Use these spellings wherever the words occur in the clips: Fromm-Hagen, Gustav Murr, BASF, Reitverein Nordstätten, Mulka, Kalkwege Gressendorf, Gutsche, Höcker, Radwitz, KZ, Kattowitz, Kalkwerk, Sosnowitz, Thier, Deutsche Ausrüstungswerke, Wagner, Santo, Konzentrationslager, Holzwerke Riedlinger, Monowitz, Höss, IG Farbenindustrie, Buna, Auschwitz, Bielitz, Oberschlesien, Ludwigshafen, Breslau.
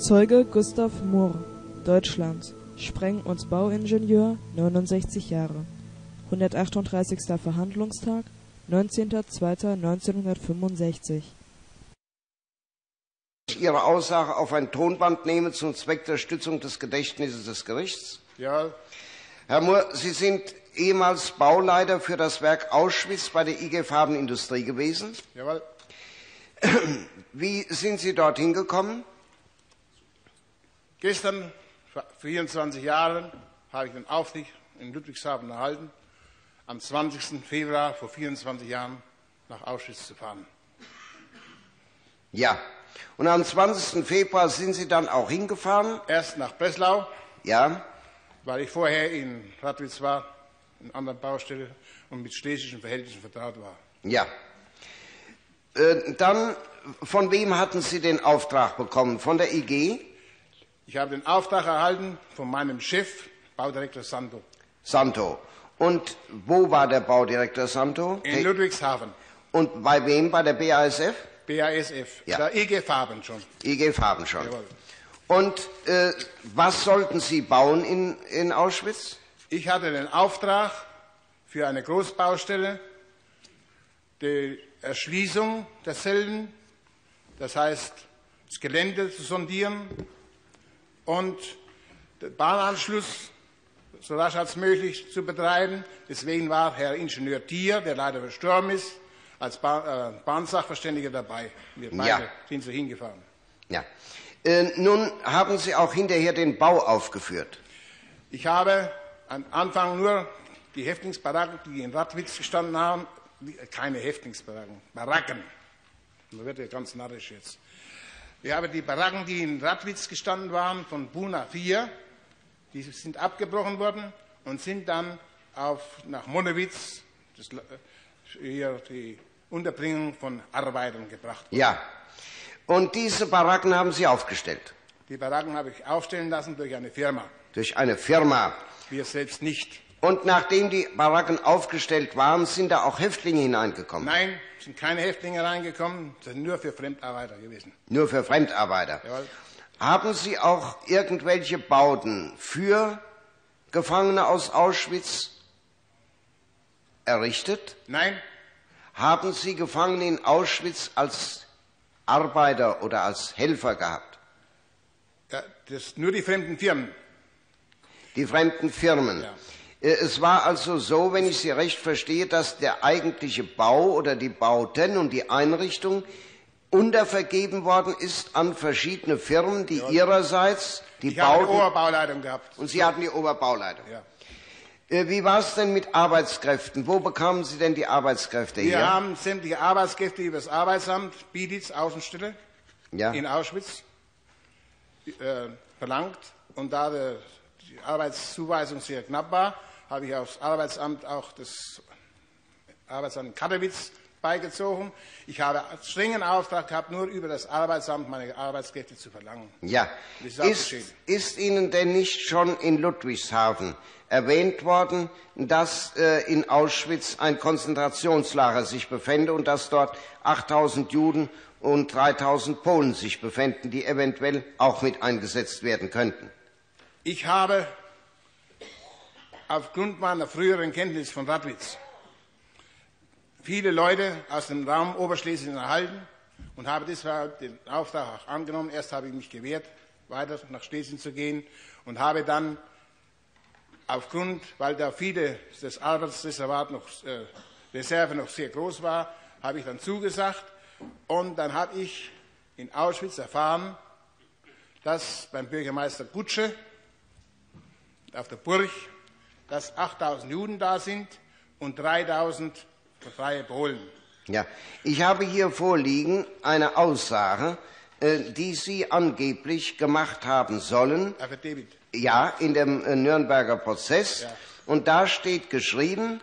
Zeuge Gustav Murr, Deutschland, Spreng- und Bauingenieur, 69 Jahre, 138. Verhandlungstag, 19.02.1965. Ihre Aussage auf ein Tonband nehmen zum Zweck der Stützung des Gedächtnisses des Gerichts. Ja. Herr Murr, Sie sind ehemals Bauleiter für das Werk Auschwitz bei der IG Farbenindustrie gewesen. Jawohl. Wie sind Sie dorthin gekommen? Gestern, vor 24 Jahren, habe ich den Auftrag in Ludwigshafen erhalten, am 20. Februar vor 24 Jahren nach Auschwitz zu fahren. Ja. Und am 20. Februar sind Sie dann auch hingefahren? Erst nach Breslau. Ja. Weil ich vorher in Radwitz war, in anderen Baustellen und mit schlesischen Verhältnissen vertraut war. Ja. Dann, von wem hatten Sie den Auftrag bekommen? Von der IG? Ich habe den Auftrag erhalten von meinem Chef, Baudirektor Santo. Santo. Und wo war der Baudirektor Santo? In Ludwigshafen. Und bei wem? Bei der BASF? BASF, ja. Der IG Farben schon. IG Farben schon. Jawohl. Und was sollten Sie bauen in Auschwitz? Ich hatte den Auftrag für eine Großbaustelle, die Erschließung derselben, das heißt das Gelände zu sondieren und den Bahnanschluss so rasch als möglich zu betreiben. Deswegen war Herr Ingenieur Thier, der leider verstorben ist, als Bahnsachverständiger dabei. Wir beide sind so hingefahren. Ja. Nun haben Sie auch hinterher den Bau aufgeführt. Ich habe am Anfang nur die Häftlingsbaracken, die in Radwitz gestanden haben, keine Häftlingsbaracken, Baracken. Man wird ja ganz narrisch jetzt. Wir haben die Baracken, die in Radwitz gestanden waren, von Buna 4, die sind abgebrochen worden und sind dann nach Monowitz, hier die Unterbringung von Arbeitern gebracht. Ja. Und diese Baracken haben Sie aufgestellt? Die Baracken habe ich aufstellen lassen durch eine Firma. Durch eine Firma? Wir selbst nicht. Und nachdem die Baracken aufgestellt waren, sind da auch Häftlinge hineingekommen? Nein, sind keine Häftlinge reingekommen, das sind nur für Fremdarbeiter gewesen. Nur für Fremdarbeiter? Jawohl. Haben Sie auch irgendwelche Bauten für Gefangene aus Auschwitz errichtet? Nein. Haben Sie Gefangene in Auschwitz als Arbeiter oder als Helfer gehabt? Ja, das nur die fremden Firmen. Die fremden Firmen. Ja. Es war also so, wenn ich Sie recht verstehe, dass der eigentliche Bau oder die Bauten und die Einrichtung untervergeben worden ist an verschiedene Firmen, die ihrerseits die Bauten... Ich habe die Oberbauleitung gehabt. Und Sie hatten die Oberbauleitung. Ja. Wie war es denn mit Arbeitskräften? Wo bekamen Sie denn die Arbeitskräfte her? Wir haben sämtliche Arbeitskräfte über das Arbeitsamt, Bielitz, Außenstelle in Auschwitz verlangt. Und da die Arbeitszuweisung sehr knapp war, habe ich aufs Arbeitsamt auch das Arbeitsamt Kattowitz beigezogen. Ich habe einen strengen Auftrag gehabt, nur über das Arbeitsamt meine Arbeitskräfte zu verlangen. Ja. Ist Ihnen denn nicht schon in Ludwigshafen erwähnt worden, dass in Auschwitz ein Konzentrationslager sich befände und dass dort 8.000 Juden und 3.000 Polen sich befänden, die eventuell auch mit eingesetzt werden könnten? Ich habe aufgrund meiner früheren Kenntnis von Radwitz viele Leute aus dem Raum Oberschlesien erhalten und habe deshalb den Auftrag auch angenommen. Erst habe ich mich gewehrt, weiter nach Schlesien zu gehen und habe dann aufgrund, weil da viele das Arbeitsreservat noch, Reserve noch sehr groß war, habe ich dann zugesagt und dann habe ich in Auschwitz erfahren, dass beim Bürgermeister Gutsche auf der Burg, dass 8.000 Juden da sind und 3.000 freie Polen. Ja, ich habe hier vorliegen eine Aussage, die Sie angeblich gemacht haben sollen. Affidavit. Ja, in dem Nürnberger Prozess. Ja. Und da steht geschrieben,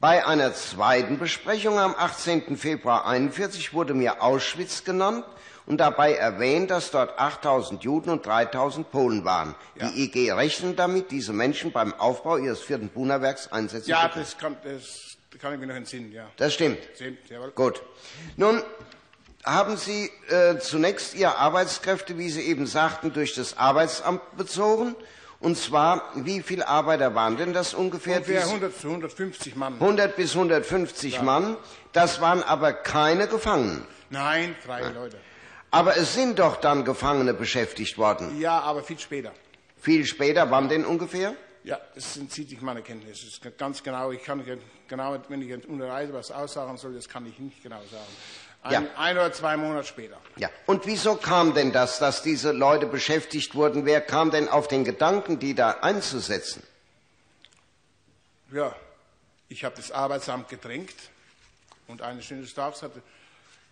bei einer zweiten Besprechung am 18. Februar 1941 wurde mir Auschwitz genannt und dabei erwähnt, dass dort 8.000 Juden und 3.000 Polen waren. Ja. Die IG rechnet damit, diese Menschen beim Aufbau ihres 4. Buna-Werks einsetzen. Ja, das kann ich mir noch entsinnen. Ja. Das stimmt. Gut. Nun haben Sie zunächst Ihre Arbeitskräfte, wie Sie eben sagten, durch das Arbeitsamt bezogen? Und zwar, wie viele Arbeiter waren denn das ungefähr? Ungefähr 100 bis 150 Mann. 100 bis 150 ja. Mann. Das waren aber keine Gefangenen. Nein, freie ja. Leute. Aber es sind doch dann Gefangene beschäftigt worden. Ja, aber viel später. Viel später, wann denn ungefähr? Ja, das entzieht sich meiner Kenntnis. Das ist ganz genau. Ich kann genau, wenn ich jetzt unterreise, was aussagen soll, das kann ich nicht genau sagen. Ein oder zwei Monate später. Ja. Und wieso kam denn das, dass diese Leute beschäftigt wurden? Wer kam denn auf den Gedanken, die da einzusetzen? Ja, ich habe das Arbeitsamt gedrängt und eines schönen Tages hatte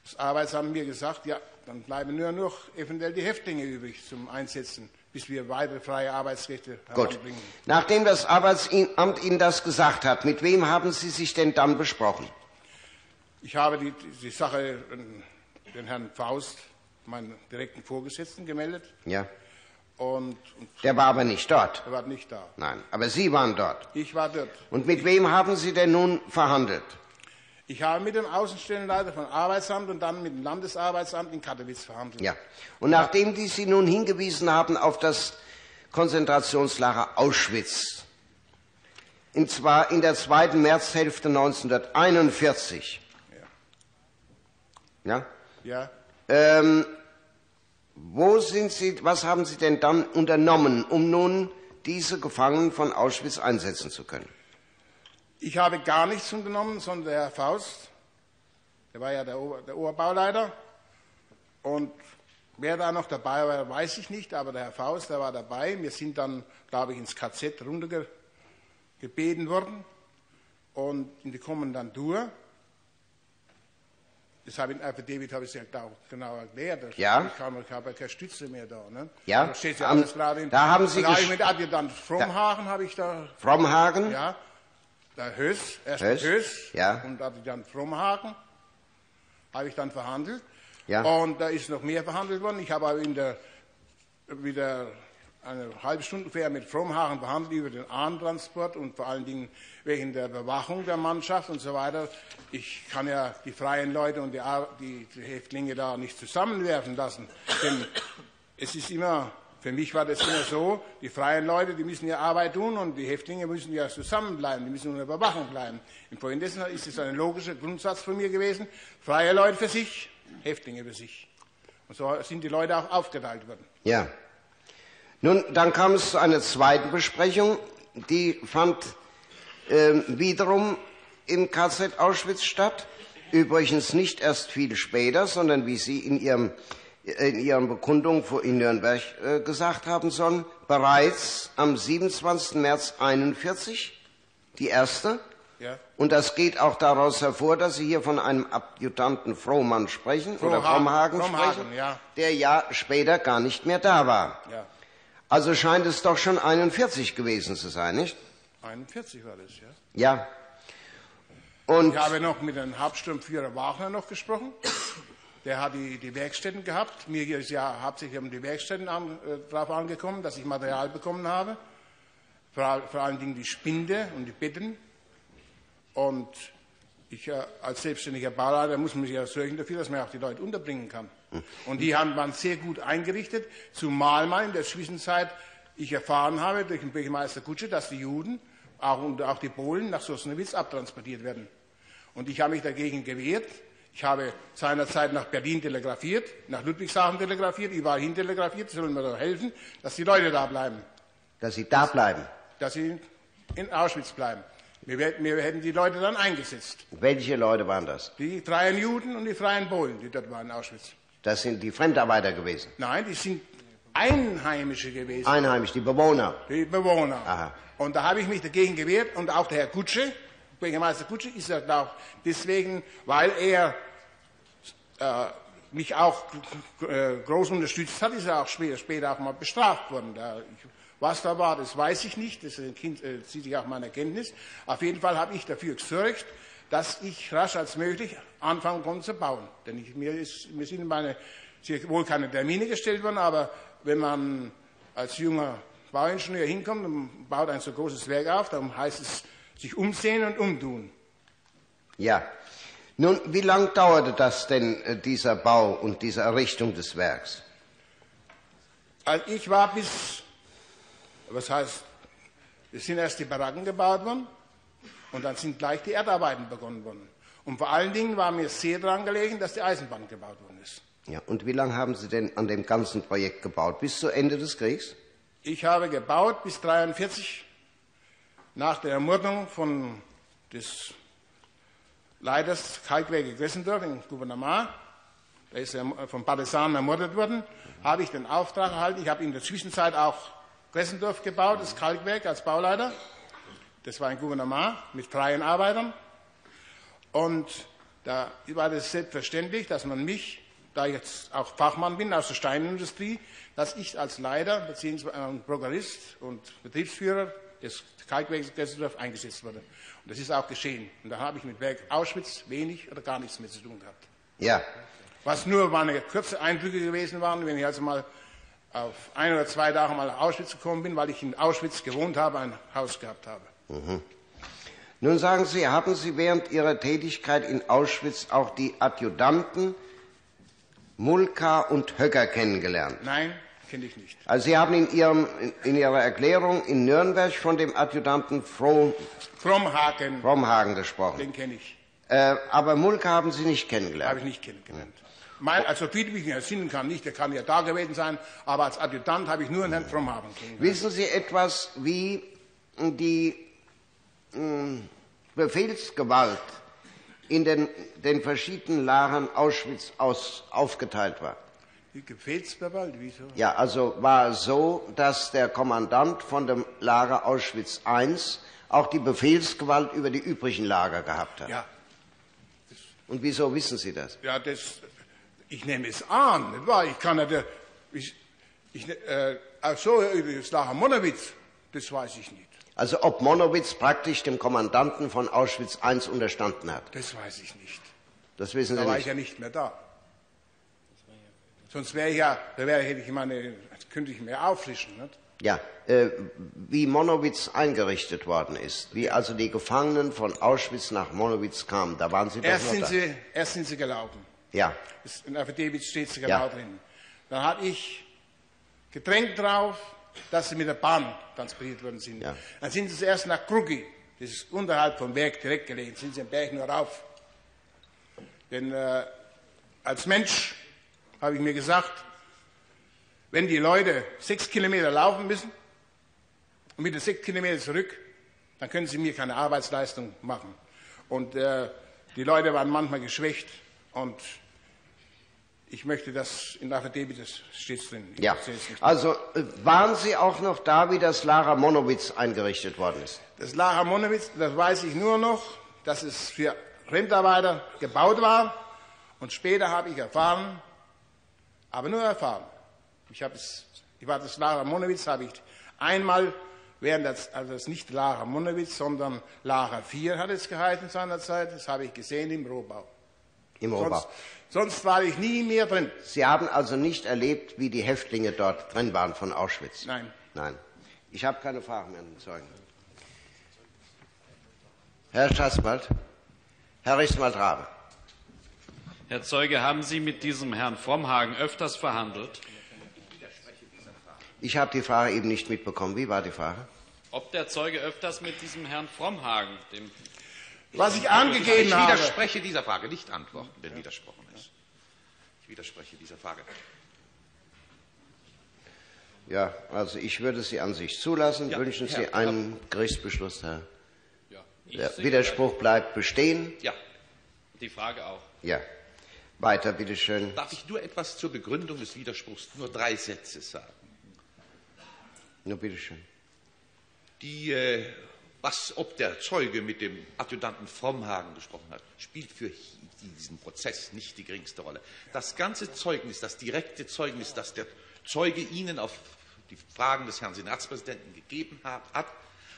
das Arbeitsamt mir gesagt, ja, dann bleiben nur noch eventuell die Häftlinge übrig zum Einsetzen, bis wir weitere freie Arbeitsrechte heranbringen. Gut. Nachdem das Arbeitsamt Ihnen das gesagt hat, mit wem haben Sie sich denn dann besprochen? Ich habe die Sache den Herrn Faust, meinen direkten Vorgesetzten, gemeldet. Ja. Und der war aber nicht dort. Er war nicht da. Nein, aber Sie waren dort. Ich war dort. Und mit wem haben Sie denn nun verhandelt? Ich habe mit dem Außenstellenleiter vom Arbeitsamt und dann mit dem Landesarbeitsamt in Kattowitz verhandelt. Ja. Und nachdem die Sie nun hingewiesen haben auf das Konzentrationslager Auschwitz, und zwar in der zweiten Märzhälfte 1941. Ja? Ja. Wo sind Sie, was haben Sie denn dann unternommen, um nun diese Gefangenen von Auschwitz einsetzen zu können? Ich habe gar nichts unternommen, sondern der Herr Faust, der war ja der Oberbauleiter, und wer da noch dabei war, weiß ich nicht, aber der Herr Faust, der war dabei. Wir sind dann, glaube ich, ins KZ runtergebeten worden und in die Kommandantur. Das habe ich es ja genau erklärt. Das ja. Ich habe keine Stütze mehr da. Ne? Ja. Da steht ja alles klar drin. Da haben Sie mit Adjutant Fromm-Hagen habe ich da. Fromm-Hagen? Ja. Der Höss, erst Höss ja. und Adjutant Fromm-Hagen habe ich dann verhandelt. Ja. Und da ist noch mehr verhandelt worden. Ich habe wieder eine halbe Stunde ungefähr mit Fromm-Hagen verhandelt über den Ahnentransport und vor allen Dingen wegen der Bewachung der Mannschaft und so weiter. Ich kann ja die freien Leute und die Häftlinge da nicht zusammenwerfen lassen. Denn es ist immer, für mich war das immer so, die freien Leute, die müssen ja Arbeit tun und die Häftlinge müssen ja zusammenbleiben, die müssen unter Überwachung bleiben. Und infolgedessen ist es ein logischer Grundsatz von mir gewesen, freie Leute für sich, Häftlinge für sich. Und so sind die Leute auch aufgeteilt worden. Ja. Nun, dann kam es zu einer zweiten Besprechung, die fand wiederum im KZ Auschwitz statt. Übrigens nicht erst viel später, sondern wie Sie in Ihren Bekundungen in Nürnberg gesagt haben sollen, bereits am 27. März 1941, die erste. Ja. Und das geht auch daraus hervor, dass Sie hier von einem Adjutanten Frohmann sprechen, Frommhagen, ja. Der ja später gar nicht mehr da war. Ja. Also scheint es doch schon 41 gewesen zu sein, nicht? 41 war das, ja. Ja. Und ich habe noch mit dem Hauptsturmführer Wagner noch gesprochen. Der hat die Werkstätten gehabt. Mir ist ja hauptsächlich um die Werkstätten darauf angekommen, dass ich Material bekommen habe. Vor allen Dingen die Spinde und die Betten. Und ich als selbstständiger Bauleiter muss man sich ja sorgen dafür, dass man auch die Leute unterbringen kann. Und die waren sehr gut eingerichtet, zumal man in der Zwischenzeit, ich erfahren habe durch den Bürgermeister Gutsche, dass die Juden und auch die Polen nach Sosnowitz abtransportiert werden. Und ich habe mich dagegen gewehrt. Ich habe seinerzeit nach Berlin telegrafiert, nach Ludwigshafen telegrafiert, überall hin telegrafiert, sollen mir doch helfen, dass die Leute da bleiben. Dass sie da bleiben? Dass sie in Auschwitz bleiben. Wir hätten die Leute dann eingesetzt. Welche Leute waren das? Die freien Juden und die freien Polen, die dort waren in Auschwitz. Das sind die Fremdarbeiter gewesen? Nein, die sind Einheimische gewesen. Einheimische, die Bewohner? Die Bewohner. Aha. Und da habe ich mich dagegen gewehrt. Und auch der Herr Gutsche, Bürgermeister Gutsche, ist ja auch deswegen, weil er mich auch groß unterstützt hat, ist er auch später auch mal bestraft worden. Was da war, das weiß ich nicht, das zieht sich auch meine Kenntnis. Auf jeden Fall habe ich dafür gesorgt, dass ich rasch als möglich anfangen konnte zu bauen. Denn mir sind wohl keine Termine gestellt worden, aber wenn man als junger Bauingenieur hinkommt und baut ein so großes Werk auf, dann heißt es sich umsehen und umtun. Ja, Nun, wie lang dauerte das denn, dieser Bau und diese Errichtung des Werks? Also ich war bis, was heißt, es sind erst die Baracken gebaut worden und dann sind gleich die Erdarbeiten begonnen worden. Und vor allen Dingen war mir sehr daran gelegen, dass die Eisenbahn gebaut worden ist. Ja, und wie lange haben Sie denn an dem ganzen Projekt gebaut? Bis zu Ende des Kriegs? Ich habe gebaut bis 1943, nach der Ermordung von des Leiters Kalkwege Gressendorf im Gouvernement, der ist von Partisanen ermordet worden, habe ich den Auftrag erhalten. Ich habe in der Zwischenzeit auch Gressendorf gebaut, das Kalkwerk als Bauleiter. Das war ein Gouvernement mit 3 Arbeitern. Und da war das selbstverständlich, dass man mich, da ich jetzt auch Fachmann bin aus der Steinindustrie, dass ich als Leiter bzw. Prokurist und Betriebsführer des Kalkwerks Gressendorf eingesetzt wurde. Und das ist auch geschehen. Und da habe ich mit Werk Auschwitz wenig oder gar nichts mehr zu tun gehabt. Ja. Was nur meine kurze Eindrücke gewesen waren, wenn ich also mal auf 1 oder 2 Tage mal nach Auschwitz gekommen bin, weil ich in Auschwitz gewohnt habe, ein Haus gehabt habe. Mhm. Nun sagen Sie, haben Sie während Ihrer Tätigkeit in Auschwitz auch die Adjutanten Mulka und Höcker kennengelernt? Nein, kenne ich nicht. Also Sie haben in Ihrer Erklärung in Nürnberg von dem Adjutanten Fromm-Hagen gesprochen. Den kenne ich. Aber Mulka haben Sie nicht kennengelernt? Habe ich nicht kennengelernt. Also wie ich mich entsinnen kann, nicht, der kann ja da gewesen sein, aber als Adjutant habe ich nur Herrn Fromm-Hagen kennengelernt. Wissen Sie etwas, wie die Befehlsgewalt in den verschiedenen Lagern Auschwitz aufgeteilt war? Die Befehlsgewalt, wieso? Ja, also war es so, dass der Kommandant von dem Lager Auschwitz I auch die Befehlsgewalt über die übrigen Lager gehabt hat. Ja. Und wieso wissen Sie das? Ja, das, ich nehme es an, nicht wahr? Ich kann ja ach so, das Lager Monowitz, das weiß ich nicht. Also ob Monowitz praktisch dem Kommandanten von Auschwitz I unterstanden hat? Das weiß ich nicht. Das wissen Sie nicht? Da war ich ja nicht mehr da. Sonst wäre ich ja, hätte ich meine, könnte ich mir auffrischen, nicht? Ja, wie Monowitz eingerichtet worden ist, wie also die Gefangenen von Auschwitz nach Monowitz kamen, da waren Sie doch noch da. Erst sind Sie gelaufen. Ja. In Affidavit steht sie genau drin. Dann hatte ich Getränk drauf, dass sie mit der Bahn transportiert worden sind. Ja. Dann sind sie zuerst nach Krugi, das ist unterhalb vom Berg direkt gelegen, sind sie im Berg nur rauf. Denn als Mensch habe ich mir gesagt, wenn die Leute 6 Kilometer laufen müssen und mit den 6 Kilometern zurück, dann können sie mir keine Arbeitsleistung machen. Und die Leute waren manchmal geschwächt und ich möchte das in der Affidavit, das steht drin. Ja. Also waren Sie auch noch da, wie das Lager Monowitz eingerichtet worden ist? Das Lager Monowitz, das weiß ich nur noch, dass es für Fremdarbeiter gebaut war und später habe ich erfahren, aber nur erfahren. Das Lager Monowitz habe ich einmal, also das nicht Lager Monowitz, sondern Lager Thier hat es geheißen seinerzeit, das habe ich gesehen im Rohbau. Im Rohbau. Sonst war ich nie mehr drin. Sie haben also nicht erlebt, wie die Häftlinge dort drin waren von Auschwitz? Nein. Nein. Ich habe keine Fragen mehr an den Zeugen. Herr Schatzwald, Herr Rechtsanwalt Rabe. Herr Zeuge, haben Sie mit diesem Herrn Fromm-Hagen öfters verhandelt? Ich habe die Frage eben nicht mitbekommen. Wie war die Frage? Ob der Zeuge öfters mit diesem Herrn Fromm-Hagen, dem... Was ich angegeben habe. Ich widerspreche dieser Frage, nicht antworten, wenn widersprochen ist. Ich widerspreche dieser Frage. Ja, also ich würde Sie an sich zulassen. Ja, wünschen Sie einen Gerichtsbeschluss, Herr? Ja. Der Widerspruch bleibt bestehen. Ja, die Frage auch. Ja, weiter, bitteschön. Darf ich nur etwas zur Begründung des Widerspruchs, nur 3 Sätze sagen? Nur bitteschön. Ob der Zeuge mit dem Adjutanten Fromm-Hagen gesprochen hat, spielt für diesen Prozess nicht die geringste Rolle. Das ganze Zeugnis, das direkte Zeugnis, das der Zeuge Ihnen auf die Fragen des Herrn Senatspräsidenten gegeben hat,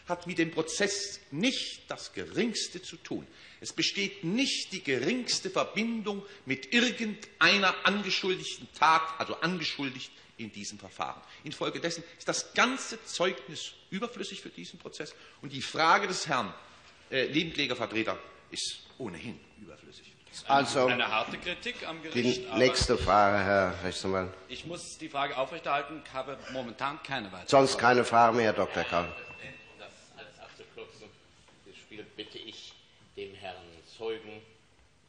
hat mit dem Prozess nicht das Geringste zu tun. Es besteht nicht die geringste Verbindung mit irgendeiner angeschuldigten Tat, also angeschuldigt in diesem Verfahren. Infolgedessen ist das ganze Zeugnis überflüssig für diesen Prozess und die Frage des Herrn Nebenklägervertreter ist ohnehin überflüssig. Das ist eine harte Kritik am Gericht. Die nächste Frage, Herr Rechtsanwalt. Ich muss die Frage aufrechterhalten, habe momentan keine weitere. Sonst keine Frage mehr, Herr Dr. Kaul. Das alles abzukürzen, bitte ich dem Herrn Zeugen,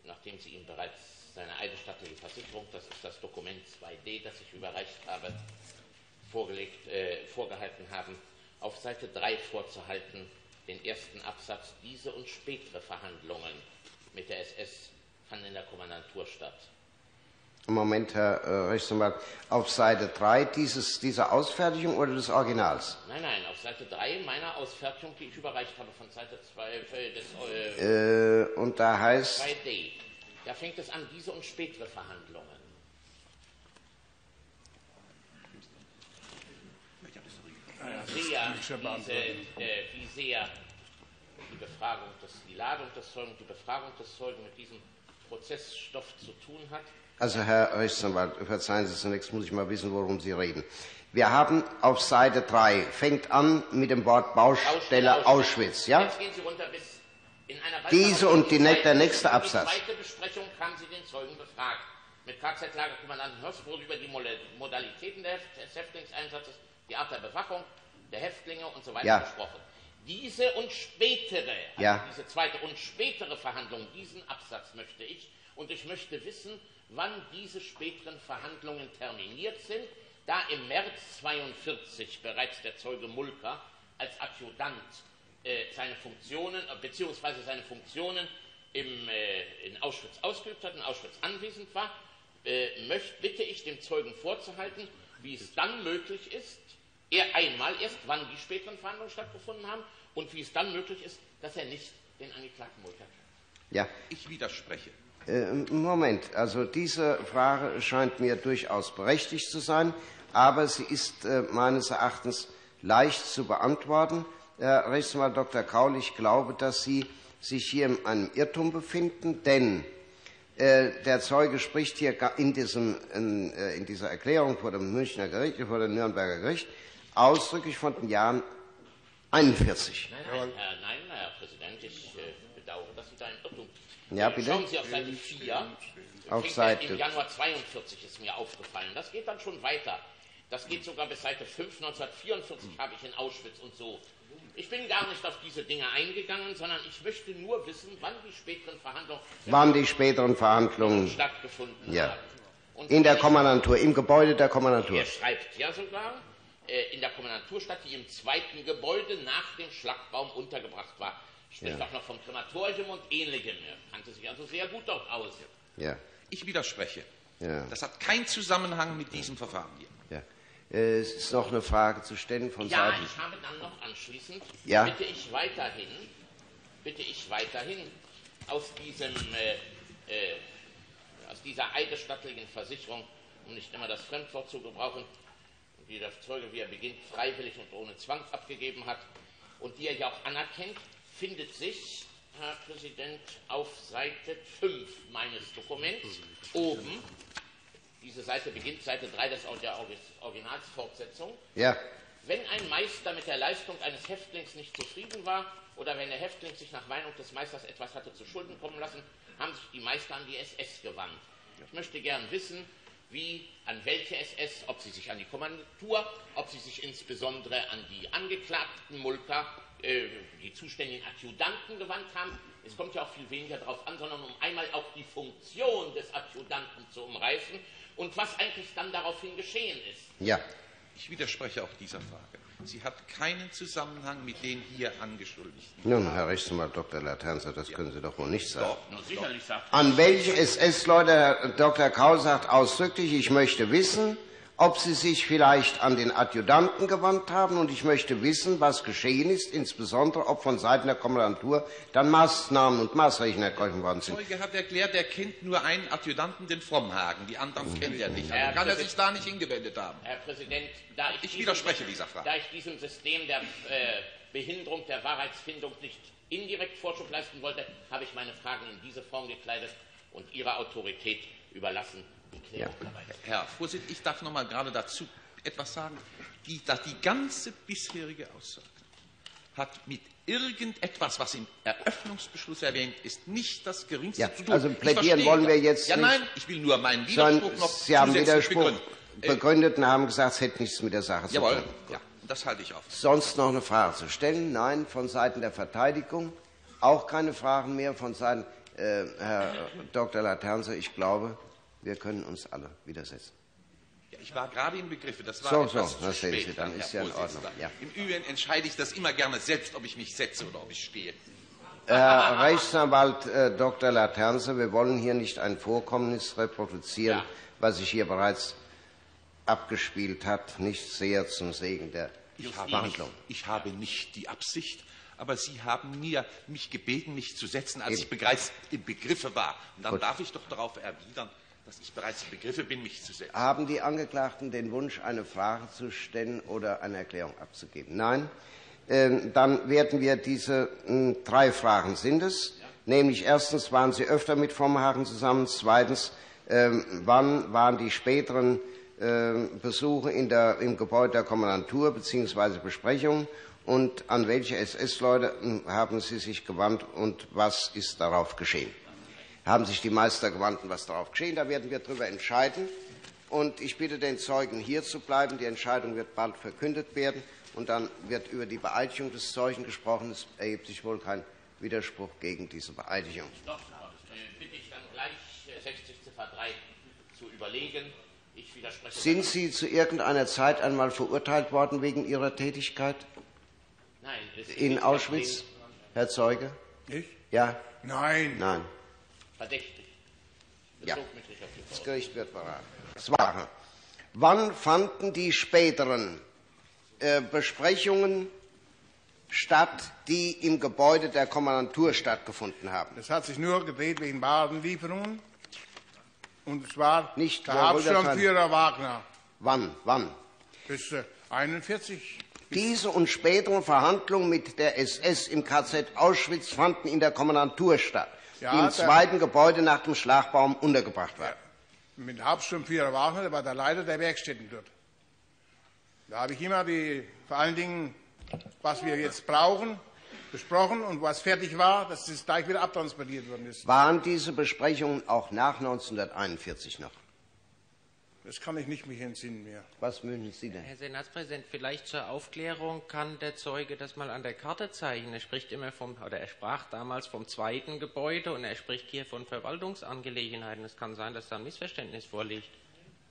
nachdem Sie ihm bereits seine eidesstattliche Versicherung, das ist das Dokument 2D, das ich überreicht habe, vorgehalten haben, auf Seite 3 vorzuhalten, den ersten Absatz, diese und spätere Verhandlungen mit der SS fanden in der Kommandantur statt. Moment, Herr Rechtsanwalt, auf Seite 3 dieser Ausfertigung oder des Originals? Nein, nein, auf Seite 3 meiner Ausfertigung, die ich überreicht habe, von Seite 2 des... und da heißt... 2D. Da fängt es an, diese und spätere Verhandlungen. Wie sehr die Ladung des Zeugen, die Befragung des Zeugen mit diesem Prozessstoff zu tun hat. Also, Herr Rechtsanwalt, verzeihen Sie, zunächst muss ich mal wissen, worum Sie reden. Wir haben auf Seite 3, fängt an mit dem Wort Baustelle Auschwitz. Ja? Jetzt gehen Sie runter bis in einer der nächste Absatz. In der zweiten Besprechung haben Sie den Zeugen befragt. Mit KZ-Lagerkommandanten Höss wurde über die Modalitäten des Häftlingseinsatzes, die Art der Bewachung, der Häftlinge und so weiter gesprochen. Diese und spätere, also diese zweite und spätere Verhandlung, diesen Absatz möchte ich. Und ich möchte wissen, wann diese späteren Verhandlungen terminiert sind, da im März 1942 bereits der Zeuge Mulka als Adjutant seine Funktionen, beziehungsweise seine Funktionen in Auschwitz ausgeübt hat, in Auschwitz anwesend war, bitte ich dem Zeugen vorzuhalten, wie es dann möglich ist, wann die späteren Verhandlungen stattgefunden haben und wie es dann möglich ist, dass er nicht den Angeklagten Mulka kennt. Ja. Ich widerspreche. Moment, also diese Frage scheint mir durchaus berechtigt zu sein, aber sie ist meines Erachtens leicht zu beantworten. Herr Rechtsanwalt Dr. Kaul, ich glaube, dass Sie sich hier in einem Irrtum befinden, denn der Zeuge spricht hier in dieser Erklärung vor dem Münchner Gericht, vor dem Nürnberger Gericht ausdrücklich von den Jahren 1941. Nein, Herr Präsident, ich bedauere, dass Sie da ein Irrtum. Ja, bitte? Schauen Sie auf Seite 4. Im Januar 1942 ist mir aufgefallen. Das geht dann schon weiter. Das geht sogar bis Seite 5. 1944 habe ich in Auschwitz und so. Ich bin gar nicht auf diese Dinge eingegangen, sondern ich möchte nur wissen, wann die späteren Verhandlungen stattgefunden haben. Und in der Kommandantur, im Gebäude der Kommandantur. Er schreibt ja sogar, in der Kommandantur statt, die im zweiten Gebäude nach dem Schlagbaum untergebracht war. Spricht auch noch vom Krematorium und Ähnlichem. Er kannte sich also sehr gut dort aus. Ja. Ich widerspreche. Ja. Das hat keinen Zusammenhang mit diesem Verfahren hier. Es ist noch eine Frage zu stellen von Seiten. Ja, ich habe dann noch anschließend, bitte ich weiterhin aus dieser eidesstattlichen Versicherung, um nicht immer das Fremdwort zu gebrauchen, die der Zeuge, wie er beginnt, freiwillig und ohne Zwang abgegeben hat und die er ja auch anerkennt, findet sich, Herr Präsident, auf Seite 5 meines Dokuments oben. Diese Seite beginnt, Seite 3 der Originalsfortsetzung. Ja. Wenn ein Meister mit der Leistung eines Häftlings nicht zufrieden war oder wenn der Häftling sich nach Meinung des Meisters etwas hatte zu Schulden kommen lassen, haben sich die Meister an die SS gewandt. Ich möchte gern wissen, an welche SS, ob sie sich an die Kommandantur, ob sie sich insbesondere an die Angeklagten Mulka, die zuständigen Adjutanten gewandt haben. Es kommt ja auch viel weniger darauf an, sondern um einmal auch die Funktion des Adjutanten zu umreißen und was eigentlich dann daraufhin geschehen ist. Ja, ich widerspreche auch dieser Frage. Sie hat keinen Zusammenhang mit den hier Angeschuldigten. Nun, Herr Rechtsanwalt Dr. Laternzer, das können Sie doch wohl nicht sagen. Doch, sicherlich sagt er. An welche SS-Leute, Herr Dr. Kaul sagt ausdrücklich, ich möchte wissen, ob Sie sich vielleicht an den Adjutanten gewandt haben und ich möchte wissen, was geschehen ist, insbesondere ob von Seiten der Kommandantur dann Maßnahmen und Maßregeln ergriffen worden sind. Der Zeuge hat erklärt, er kennt nur einen Adjutanten, den Fromm-Hagen, die anderen kennt er nicht. Also kann er sich da nicht hingewendet haben. Herr Präsident, ich widerspreche dieser Frage. Da ich diesem System der Behinderung der Wahrheitsfindung nicht indirekt Vorschub leisten wollte, habe ich meine Fragen in diese Form gekleidet und Ihrer Autorität überlassen. Ja. Herr Vorsitzender, ich darf noch mal gerade dazu etwas sagen. Die ganze bisherige Aussage hat mit irgendetwas, was im Eröffnungsbeschluss erwähnt ist, nicht das Geringste zu tun. Also plädieren wollen wir jetzt nicht. Ja, nein, ich will nur meinen Widerspruch noch Sie haben Widerspruch begründet und haben gesagt, es hätte nichts mit der Sache zu tun. Ja, das halte ich auf. Sonst noch eine Frage zu stellen? Nein, von Seiten der Verteidigung auch keine Fragen mehr. Von Seiten Herr Dr. Laternse, ich glaube, wir können uns alle widersetzen. Ich war gerade im Begriffe, das war etwas zu spät, dann ist ja in Ordnung. Ja. Im Übrigen entscheide ich das immer gerne selbst, ob ich mich setze oder ob ich stehe. Herr Rechtsanwalt Dr. Laternse, wir wollen hier nicht ein Vorkommnis reproduzieren, was sich hier bereits abgespielt hat, nicht sehr zum Segen der Verhandlung. Ich habe nicht die Absicht, aber Sie haben mich gebeten, mich zu setzen, als ich bereits im Begriffe war. Und dann darf ich doch darauf erwidern, dass ich bereits im Begriffe bin, mich zu setzen. Haben die Angeklagten den Wunsch, eine Frage zu stellen oder eine Erklärung abzugeben? Nein. Dann werden wir diese drei Fragen sind es. Ja. Nämlich erstens, waren Sie öfter mit Fromm-Hagen zusammen? Zweitens, wann waren die späteren Besuche im Gebäude der Kommandantur bzw. Besprechungen? Und an welche SS-Leute haben Sie sich gewandt und was ist darauf geschehen? Haben sich die Meister gewandt und was darauf geschehen. Da werden wir darüber entscheiden. Und ich bitte den Zeugen, hier zu bleiben. Die Entscheidung wird bald verkündet werden. Und dann wird über die Beeidigung des Zeugen gesprochen. Es erhebt sich wohl kein Widerspruch gegen diese Beeidigung. Doch, bitte ich dann gleich 60 Ziffer 3 zu überlegen. Ich widerspreche. Sind Sie zu irgendeiner Zeit einmal verurteilt worden wegen Ihrer Tätigkeit? Nein. In Auschwitz, Herr Zeuge? Ich? Ja. Nein. Nein. Verdächtig. Ja. Das Gericht wird beraten. Frage. Wann fanden die späteren Besprechungen statt, die im Gebäude der Kommandantur stattgefunden haben? Das hat sich nur gedreht wegen Warenlieferungen. Und es war nicht der Hauptstammführer Wagner. Wann? Bis 1941. Diese und spätere Verhandlungen mit der SS im KZ Auschwitz fanden in der Kommandantur statt. Ja, die im zweiten Gebäude nach dem Schlagbaum untergebracht war. Mit Hauptsturmführer Wagner, der war der Leiter der Werkstätten dort. Da habe ich immer vor allen Dingen, was wir jetzt brauchen, besprochen und was fertig war, dass das gleich wieder abtransportiert worden ist. Waren diese Besprechungen auch nach 1941 noch? Das kann ich nicht mich entsinnen mehr. Was möchten Sie denn? Herr Senatspräsident, vielleicht zur Aufklärung kann der Zeuge das mal an der Karte zeichnen. Er spricht immer oder er sprach damals vom zweiten Gebäude und er spricht hier von Verwaltungsangelegenheiten. Es kann sein, dass da ein Missverständnis vorliegt.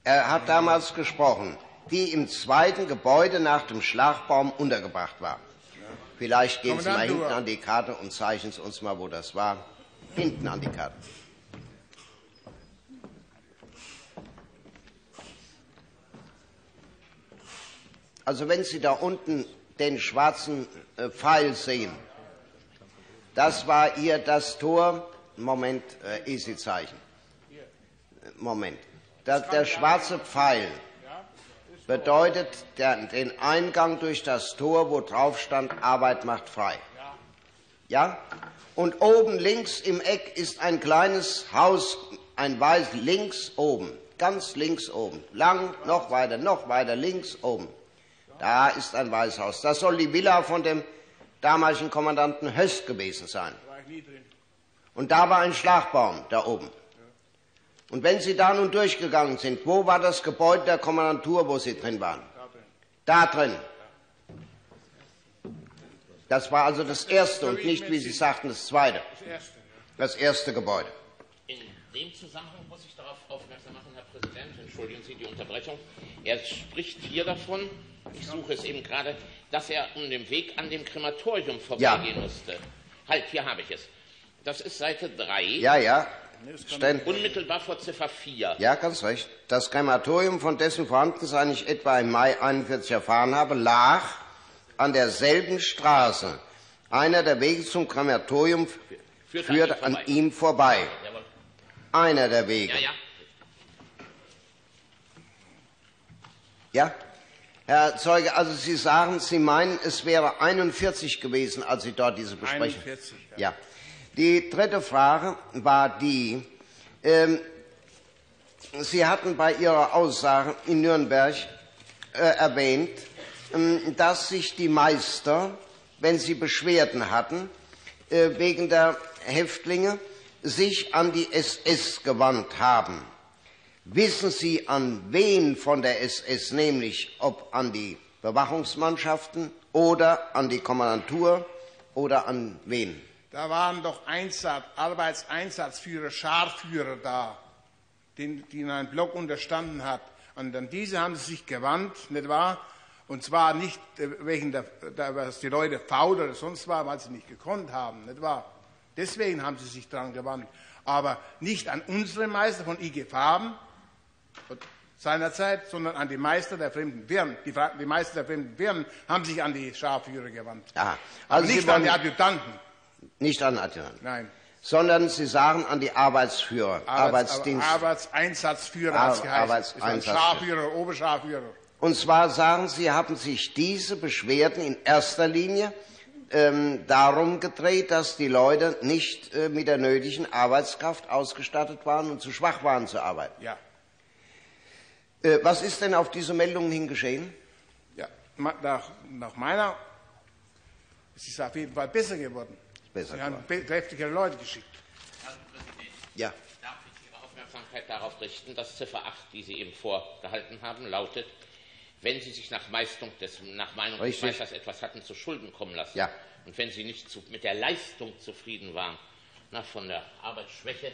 Er hat damals gesprochen, die im zweiten Gebäude nach dem Schlagbaum untergebracht waren. Ja. Vielleicht gehen Sie mal hinten an die Karte und zeichnen Sie uns mal, wo das war. Hinten an die Karte. Also wenn Sie da unten den schwarzen Pfeil sehen, das war hier das Tor. Moment, Easy-Zeichen. Moment. Der schwarze Pfeil bedeutet den Eingang durch das Tor, wo drauf stand, Arbeit macht frei. Ja? Und oben links im Eck ist ein kleines Haus, ein weiß, links oben, ganz links oben, lang, noch weiter, links oben. Da ist ein weißes Haus. Das soll die Villa von dem damaligen Kommandanten Höss gewesen sein. Und da war ein Schlagbaum, da oben. Und wenn Sie da nun durchgegangen sind, wo war das Gebäude der Kommandantur, wo Sie drin waren? Da drin. Das war also das erste und nicht, wie Sie sagten, das zweite. Das erste Gebäude. In dem Zusammenhang muss ich darauf aufmerksam machen, Herr Präsident, entschuldigen Sie die Unterbrechung. Er spricht hier davon, ich suche es eben gerade, dass er um den Weg an dem Krematorium vorbeigehen musste. Halt, hier habe ich es. Das ist Seite 3. Ja. Unmittelbar vor Ziffer 4. Ja, ganz recht. Das Krematorium, von dessen Vorhandensein ich etwa im Mai 1941 erfahren habe, lag an derselben Straße. Einer der Wege zum Krematorium führt an ihm vorbei. Einer der Wege. Ja? Herr Zeuge, also Sie sagen, Sie meinen, es wäre 41 gewesen, als Sie dort diese Besprechung... 41, ja. Die dritte Frage war die, Sie hatten bei Ihrer Aussage in Nürnberg erwähnt, dass sich die Meister wenn sie Beschwerden hatten wegen der Häftlinge, sich an die SS gewandt haben. Wissen Sie, an wen von der SS, nämlich ob an die Bewachungsmannschaften oder an die Kommandantur oder an wen? Da waren doch Arbeitseinsatzführer, Scharführer da, die in einem Block unterstanden hat. Und an diese haben sie sich gewandt, nicht wahr? Und zwar nicht wegen dass die Leute faul oder sonst war, weil sie nicht gekonnt haben, nicht wahr? Deswegen haben sie sich daran gewandt. Aber nicht an unsere Meister von IG Farben seinerzeit, sondern an die Meister der fremden Wirren. Die Meister der fremden Wirren haben sich an die Scharführer gewandt. Ja, also nicht an die Adjutanten. Nicht an Adjutanten. Nein. Sondern Sie sagen an die Arbeitsführer, Arbeitseinsatzführer, als geheißen. Scharführer, Oberscharführer. Und zwar sagen Sie, haben sich diese Beschwerden in erster Linie darum gedreht, dass die Leute nicht mit der nötigen Arbeitskraft ausgestattet waren und zu schwach waren zu arbeiten. Ja. Was ist denn auf diese Meldungen hin geschehen? Ja, nach meiner, es ist auf jeden Fall besser geworden. Sie haben kräftigere Leute geschickt. Herr Präsident, ja. Darf ich Ihre Aufmerksamkeit darauf richten, dass Ziffer 8, die Sie eben vorgehalten haben, lautet, wenn Sie sich nach Meinung des Meisters etwas hatten zu Schulden kommen lassen, ja, und wenn Sie nicht mit der Leistung zufrieden waren, von der Arbeitsschwäche.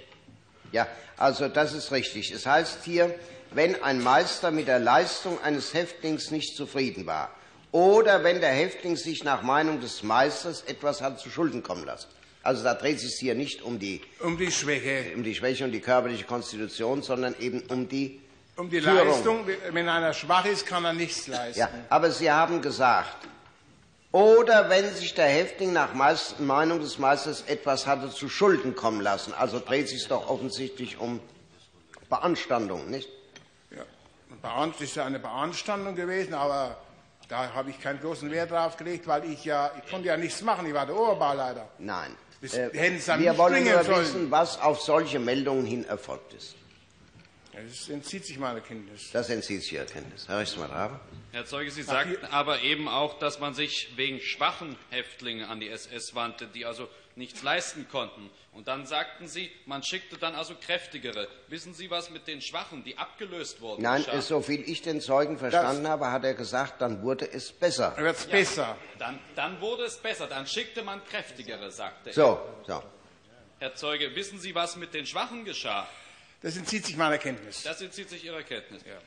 Ja, also das ist richtig. Es heißt hier, wenn ein Meister mit der Leistung eines Häftlings nicht zufrieden war, oder wenn der Häftling sich nach Meinung des Meisters etwas hat zu Schulden kommen lassen. Also da dreht es sich hier nicht um die Schwäche. Um die Schwäche und die körperliche Konstitution, sondern eben um die Führung. Leistung. Wenn einer schwach ist, kann er nichts leisten. Ja, aber Sie haben gesagt, oder wenn sich der Häftling nach Meinung des Meisters etwas hatte zu Schulden kommen lassen. Also dreht es sich doch offensichtlich um Beanstandung, nicht? Ja, das ist ja eine Beanstandung gewesen, aber da habe ich keinen großen Wert drauf gelegt, weil ich konnte ja nichts machen, ich war der Oberbauleiter. Nein, wir wollen nur wissen, was auf solche Meldungen hin erfolgt ist. Das entzieht sich meiner Kenntnis. Das entzieht sich Ihrer Kenntnis. Herr Rechtsanwalt. Herr Zeuge, Sie sagten aber eben auch, dass man sich wegen schwachen Häftlingen an die SS wandte, die also nichts leisten konnten. Und dann sagten Sie, man schickte dann also kräftigere. Wissen Sie, was mit den Schwachen, die abgelöst wurden? Nein, soviel ich den Zeugen verstanden habe, hat er gesagt, dann wurde es besser. Ja, besser. Dann wurde es besser, dann schickte man kräftigere, sagte er. So. Herr Zeuge, wissen Sie, was mit den Schwachen geschah? Das entzieht sich meiner Kenntnis. Das entzieht sich Ihrer Kenntnis. Ja.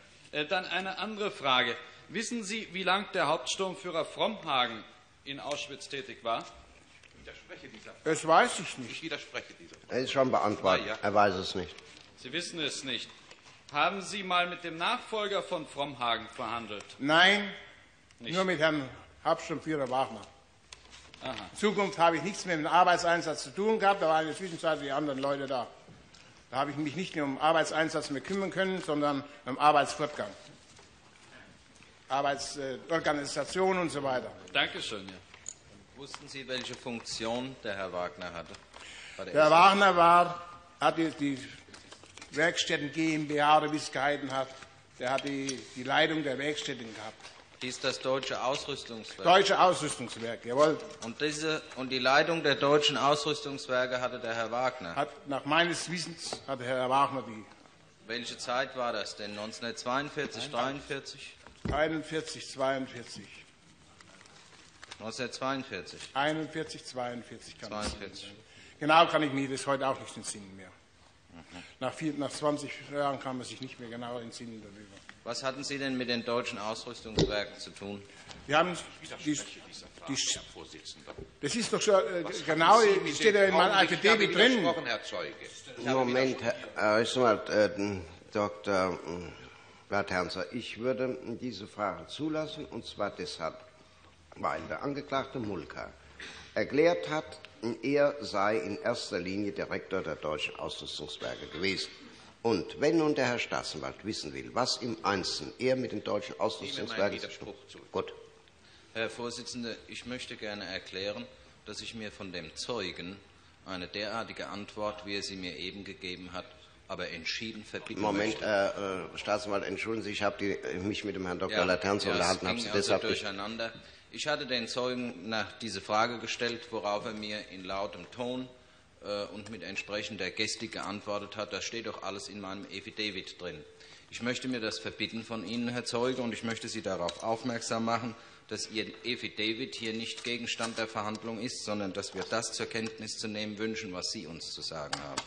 Dann eine andere Frage. Wissen Sie, wie lang der Hauptsturmführer Fromm-Hagen in Auschwitz tätig war? Das weiß ich nicht. Ich widerspreche dieser Frage. Er ist schon beantwortet. Ja. Er weiß es nicht. Sie wissen es nicht. Haben Sie mal mit dem Nachfolger von Fromm-Hagen verhandelt? Nein, nicht. Nur mit Herrn Hauptsturmführer Wagner. Aha. In Zukunft habe ich nichts mehr mit dem Arbeitseinsatz zu tun gehabt. Da waren in der Zwischenzeit die anderen Leute da. Da habe ich mich nicht mehr um Arbeitseinsatz mehr kümmern können, sondern um Arbeitsfortgang, Arbeitsorganisation und so weiter. Dankeschön. Ja. Wussten Sie, welche Funktion der Herr Wagner hatte? Der Wagner hatte die Werkstätten GmbH oder wie es geheißen hat. Der hat die Leitung der Werkstätten gehabt. Dies das Deutsche Ausrüstungswerk. Deutsche Ausrüstungswerk, jawohl. Und die Leitung der Deutschen Ausrüstungswerke hatte der Herr Wagner. Nach meines Wissens hatte Herr Wagner die. Welche Zeit war das denn? 1942, 43? 41, 42. 1942. 41, 42 kann ich nicht mehr. Genau kann ich mir das heute auch nicht entsinnen mehr. Mhm. Nach 20 Jahren kann man sich nicht mehr genau entsinnen darüber. Was hatten Sie denn mit den deutschen Ausrüstungswerken zu tun? Wir haben das ist doch schon genau, steht ja in meinem Akademie drin. Herr Zeuge. Moment, Herr Rechtsanwalt, Dr. Blatternzer, ich würde diese Frage zulassen, und zwar deshalb, weil der Angeklagte Mulka erklärt hat, er sei in erster Linie Direktor der Deutschen Ausrüstungswerke gewesen. Und wenn nun der Herr Staatsanwalt wissen will, was im Einzelnen er mit den Deutschen Ausrüstungswerken zu tun hat. Gut. Herr Vorsitzender, ich möchte gerne erklären, dass ich mir von dem Zeugen eine derartige Antwort, wie er sie mir eben gegeben hat, aber entschieden verbieten möchte. Moment, Herr Staatsanwalt, entschuldigen Sie, ich habe mich mit dem Herrn Dr. Laternz unterhalten. Das ging also durcheinander. Ich hatte den Zeugen diese Frage gestellt, worauf er mir in lautem Ton und mit entsprechender Gestik geantwortet hat, das steht doch alles in meinem Affidavit drin. Ich möchte mir das verbitten von Ihnen, Herr Zeuge, und ich möchte Sie darauf aufmerksam machen, dass Ihr Affidavit hier nicht Gegenstand der Verhandlung ist, sondern dass wir das zur Kenntnis zu nehmen wünschen, was Sie uns zu sagen haben.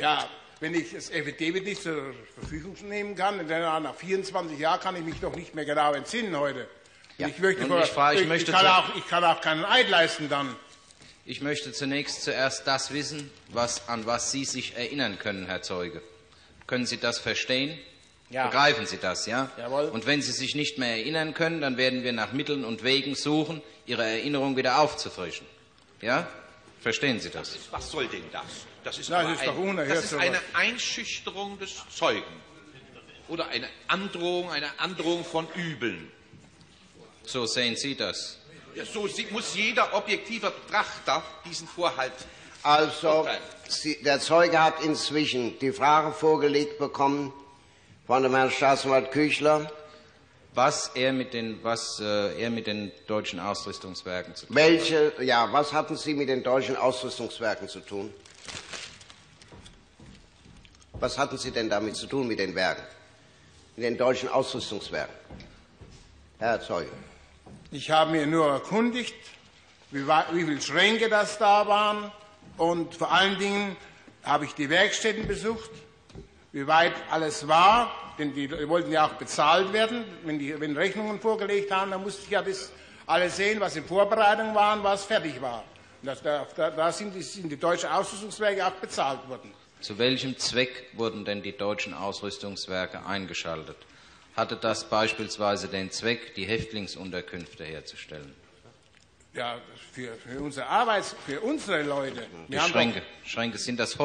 Ja, wenn ich das Affidavit nicht zur Verfügung nehmen kann, denn nach 24 Jahren kann ich mich doch nicht mehr genau entsinnen heute. Ja. Ich kann auch keinen Eid leisten dann. Ich möchte zuerst das wissen, an was Sie sich erinnern können, Herr Zeuge. Können Sie das verstehen? Ja. Begreifen Sie das, ja? Jawohl. Und wenn Sie sich nicht mehr erinnern können, dann werden wir nach Mitteln und Wegen suchen, Ihre Erinnerung wieder aufzufrischen. Ja? Verstehen Sie das? Was soll denn das? Das ist eine Einschüchterung des Zeugen. Oder eine Androhung von Übeln. So sehen Sie das. Ja, so muss jeder objektive Betrachter diesen Vorhalt. Also, der Zeuge hat inzwischen die Frage vorgelegt bekommen von dem Herrn Staatsanwalt Küchler, was er mit den deutschen Ausrüstungswerken zu tun hat. Was hatten Sie mit den deutschen Ausrüstungswerken zu tun? Was hatten Sie denn damit zu tun, mit den Werken? Mit den deutschen Ausrüstungswerken? Herr Zeuge. Ich habe mir nur erkundigt, wie viele Schränke das da waren, und vor allen Dingen habe ich die Werkstätten besucht, wie weit alles war, denn die wollten ja auch bezahlt werden. Wenn Rechnungen vorgelegt haben, dann musste ich ja das alles sehen, was in Vorbereitung war und was fertig war. Da sind die deutschen Ausrüstungswerke auch bezahlt worden. Zu welchem Zweck wurden denn die deutschen Ausrüstungswerke eingeschaltet? Hatte das beispielsweise den Zweck, die Häftlingsunterkünfte herzustellen? Ja, für unsere Leute. Die Schränke, sind das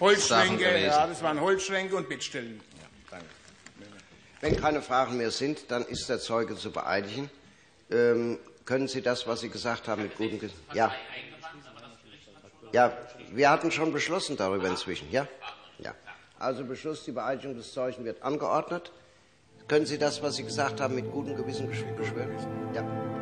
Holzschränke, ja, das waren Holzschränke und Bettstellen. Ja, danke. Wenn keine Fragen mehr sind, dann ist der Zeuge zu beeidigen. Können Sie das, was Sie gesagt haben, mit gutem Gewissen? Ja. Ja, wir hatten schon beschlossen darüber inzwischen. Ja? Ja. Also Beschluss, die Beeidigung des Zeugen wird angeordnet. Können Sie das, was Sie gesagt haben, mit gutem Gewissen beschwören? Ja.